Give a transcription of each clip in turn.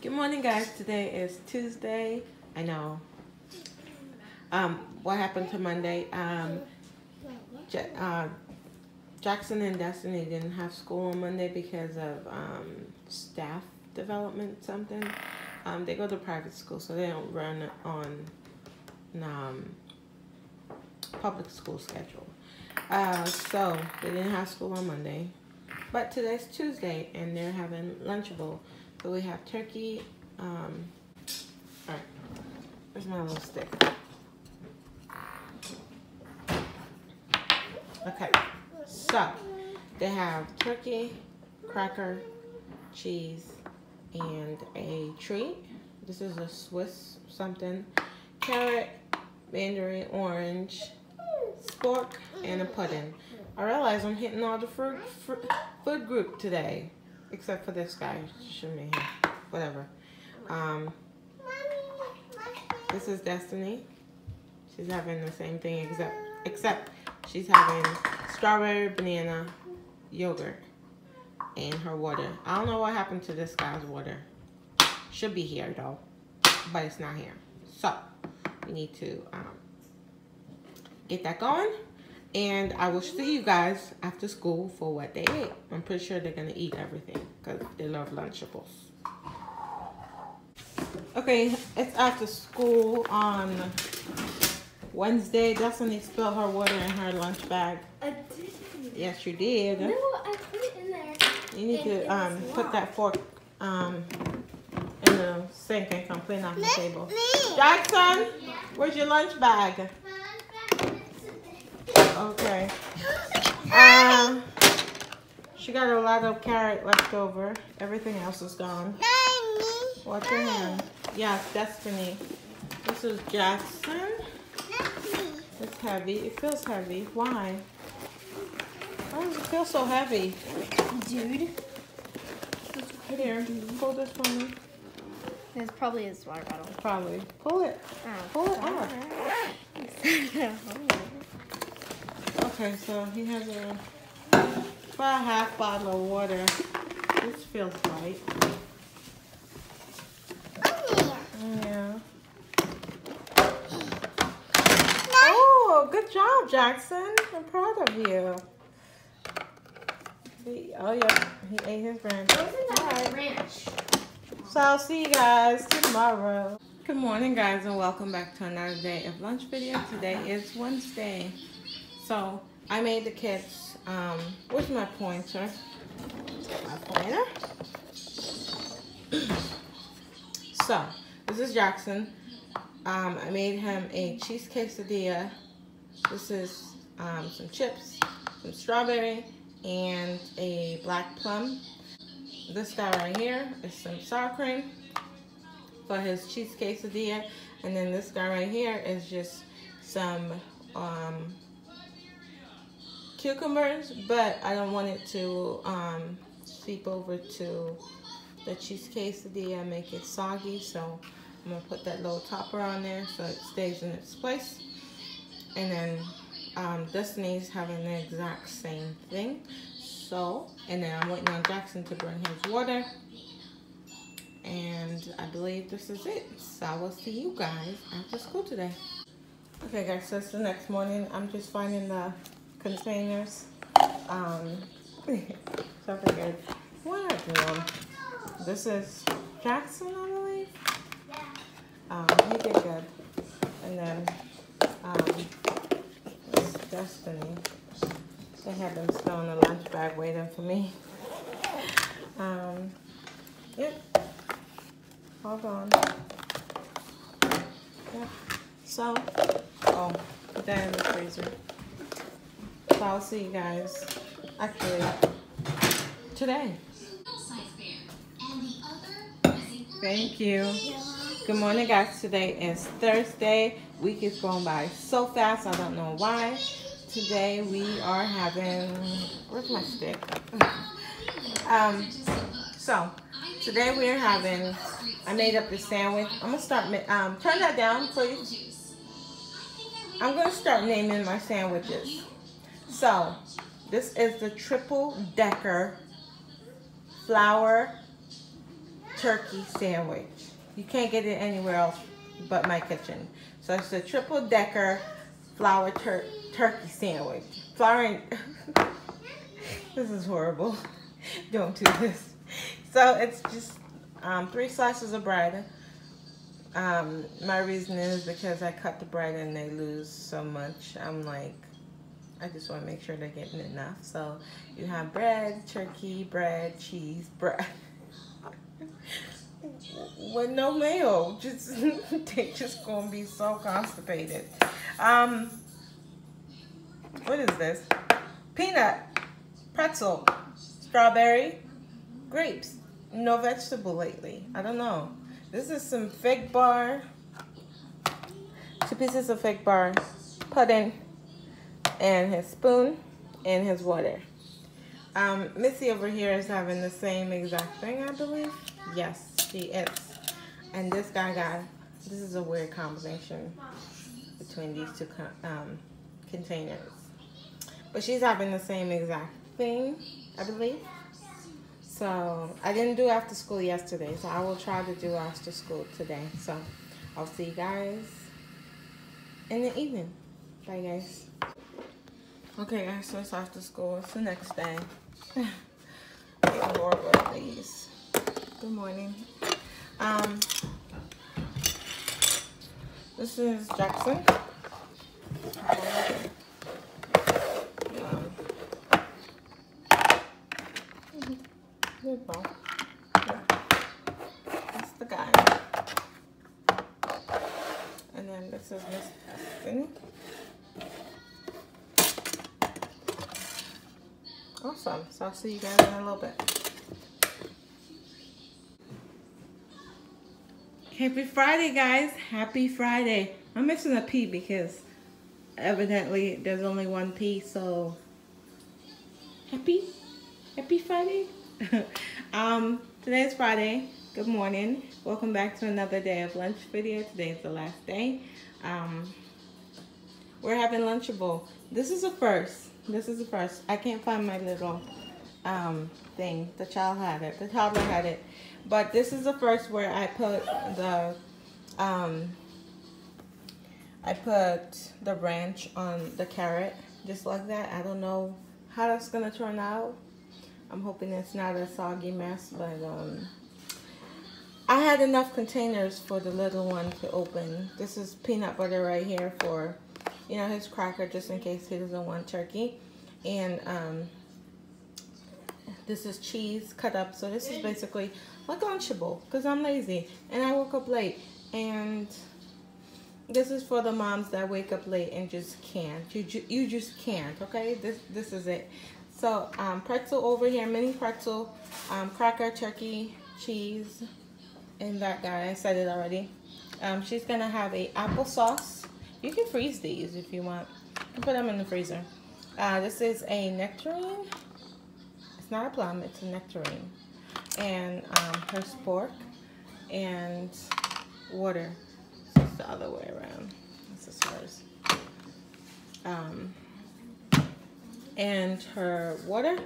Good morning, guys. Today is Tuesday. I know. What happened to Monday? Jaxson and Destiny didn't have school on Monday because of staff development something. They go to private school, so they don't run on public school schedule. So they didn't have school on Monday, but today's Tuesday and they're having Lunchable. So we have turkey. All right, there's my little stick. Okay, so they have turkey, cracker, cheese, and a treat. This is a Swiss something. Carrot, mandarin, orange, spork, and a pudding. I realize I'm hitting all the food group today, except for this guy. Show me here. Whatever. This is Destiny. She's having the same thing except she's having strawberry, banana, yogurt, and her water. I don't know what happened to this guy's water. Should be here though, but it's not here. So we need to get that going, and I will see you guys after school for what they ate. I'm pretty sure they're gonna eat everything because they love Lunchables. Okay, it's after school on Wednesday. Destiny spilled her water in her lunch bag. I didn't. Yes, you did. No, I put it in there. You need to put that fork in the sink and come clean off the table. Jaxson, where's your lunch bag? Okay. She got a lot of carrot left over. Everything else is gone. What's her name? Yes, Destiny. This is Jaxson. It's heavy. It feels heavy. Why? Why does it feel so heavy? Dude. Here, pull this one. This probably is water bottle. Probably. Pull it. Oh, pull it out. Okay, so he has about a half bottle of water. This feels light. Yeah. Oh, good job, Jaxson. I'm proud of you. See, oh yeah, he ate his branch. Branch. So I'll see you guys tomorrow. Good morning, guys, and welcome back to another day of lunch video. Today is Wednesday. So I made the kids, where's my pointer? My pointer. So this is Jaxson. I made him a cheese quesadilla. This is some chips, some strawberry, and a black plum. This guy right here is some sour cream for his cheese quesadilla. And then this guy right here is just some cucumbers, but I don't want it to seep over to the cheese quesadilla and make it soggy. So I'm gonna put that little topper on there so it stays in its place. And then Destiny's having the exact same thing. So, and then I'm waiting on Jaxson to bring his water. And I believe this is it. So I will see you guys after school today. Okay, guys, so it's the next morning. I'm just finding the containers. So I figured, what I do? This is Jaxson, I believe. He did good. And then, Destiny. They had them still in the lunch bag waiting for me. Yep. Hold on. Yep. So, oh, put that in the freezer. So I'll see you guys actually today. Thank you. Good morning, guys. Today is Thursday. Week is going by so fast. I don't know why. Today we are having, where's my stick? So today we're having, I made up this sandwich. I'm gonna start, turn that down please. I'm gonna start naming my sandwiches. So this is the triple decker flour turkey sandwich. You can't get it anywhere else but my kitchen. So it's a triple decker flour turkey sandwich. Flour and this is horrible. Don't do this. So it's just 3 slices of bread. My reason is because I cut the bread and they lose so much. I'm like, I just want to make sure they're getting enough. So you have bread, turkey, bread, cheese, bread. With no mayo, just they just gonna be so constipated. What is this? Peanut, pretzel, strawberry, grapes. No vegetable lately. I don't know. This is some fig bar. 2 pieces of fig bar, pudding, and his spoon and his water. Missy over here is having the same exact thing, I believe. Yes, she is. And this guy got, this is a weird combination between these 2 containers. But she's having the same exact thing, I believe. So I didn't do after school yesterday, so I will try to do after school today. So I'll see you guys in the evening. Bye, guys. Okay, guys, so it's after school. It's the next day. Horrible days. Good morning. This is Jaxson. That's the guy. And then this is Miss Destiny. Awesome. So I'll see you guys in a little bit. Happy Friday, guys. Happy Friday. I'm missing a P because evidently there's only 1 P, so happy? Happy Friday? Today is Friday. Good morning. Welcome back to another day of lunch video. Today is the last day. We're having Lunchable. This is the first. This is the first. I can't find my little thing. The child had it. The toddler had it. But this is the first where I put the ranch on the carrot just like that. I don't know how that's gonna turn out. I'm hoping it's not a soggy mess, but I had enough containers for the little one to open. This is peanut butter right here for, you know, his cracker just in case he doesn't want turkey. And this is cheese cut up. So this is basically like Lunchable because I'm lazy and I woke up late. And this is for the moms that wake up late and just can't. You just can't, okay? This is it. So pretzel over here, mini pretzel, cracker, turkey, cheese, and that guy. I said it already. She's gonna have a applesauce. You can freeze these if you want. You can put them in the freezer. This is a nectarine. It's not a plum. It's a nectarine. And her spork and water. So it's the other way around. This is hers. And her water,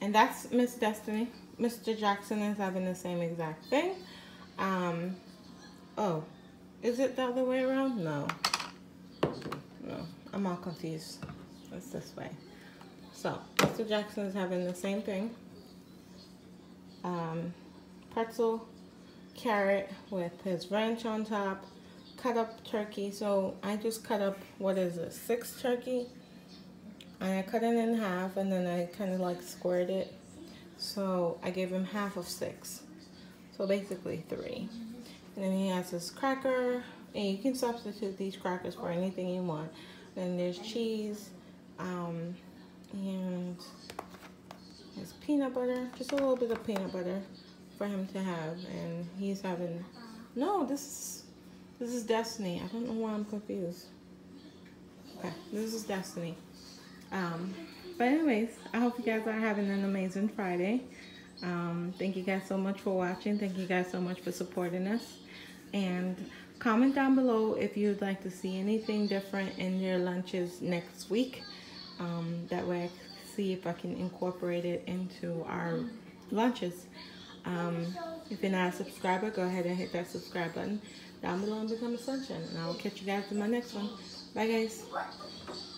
and that's Miss Destiny. Mr. Jackson is having the same exact thing. Oh, is it the other way around? No, I'm all confused. It's this way. So Mr. Jackson is having the same thing. Pretzel, carrot with his ranch on top, cut up turkey. So I just cut up, what is it, 6 turkey? And I cut it in half, and then I kind of like squared it. So I gave him half of 6. So basically 3. And then he has his cracker. And you can substitute these crackers for anything you want. Then there's cheese. And there's peanut butter. Just a little bit of peanut butter for him to have. And he's having... No, this is Destiny. I don't know why I'm confused. Okay, this is Destiny. But anyways, I hope you guys are having an amazing Friday. Thank you guys so much for watching. Thank you guys so much for supporting us. And comment down below if you'd like to see anything different in your lunches next week. That way I can see if I can incorporate it into our lunches. If you're not a subscriber, go ahead and hit that subscribe button down below and become a sunshine. And I will catch you guys in my next one. Bye, guys.